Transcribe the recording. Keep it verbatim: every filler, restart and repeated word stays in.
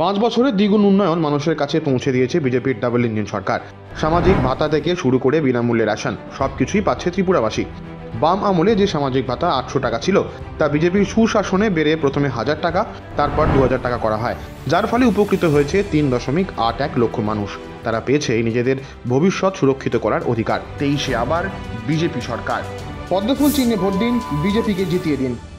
पाँच বছরে দ্বিগুণ উন্নয়ন মানুষের কাছে পৌঁছে দিয়েছে বিজেপির ডাবল ইঞ্জিন সরকার। সামাজিক ভাতা থেকে শুরু করে বিনামূল্যে রাশন সবকিছুই পাচ্ছে ত্রিপুরাবাসী। বাম আমলে যে সামাজিক ভাতা আটশো টাকা ছিল তা বিজেপির সুশাসনে বেড়ে প্রথমে হাজার টাকা তারপর দু হাজার টাকা করা হয়, যার ফলে উপকৃত হয়েছে তিন দশমিক আট এক লক্ষ মানুষ। তারা পেয়েছে নিজেদের ভবিষ্যৎ সুরক্ষিত করার অধিকার। তেইশে আবার বিজেপি সরকার। পদ্মফুল চিহ্নে ভোট দিন, বিজেপিকে জিতিয়ে দিন।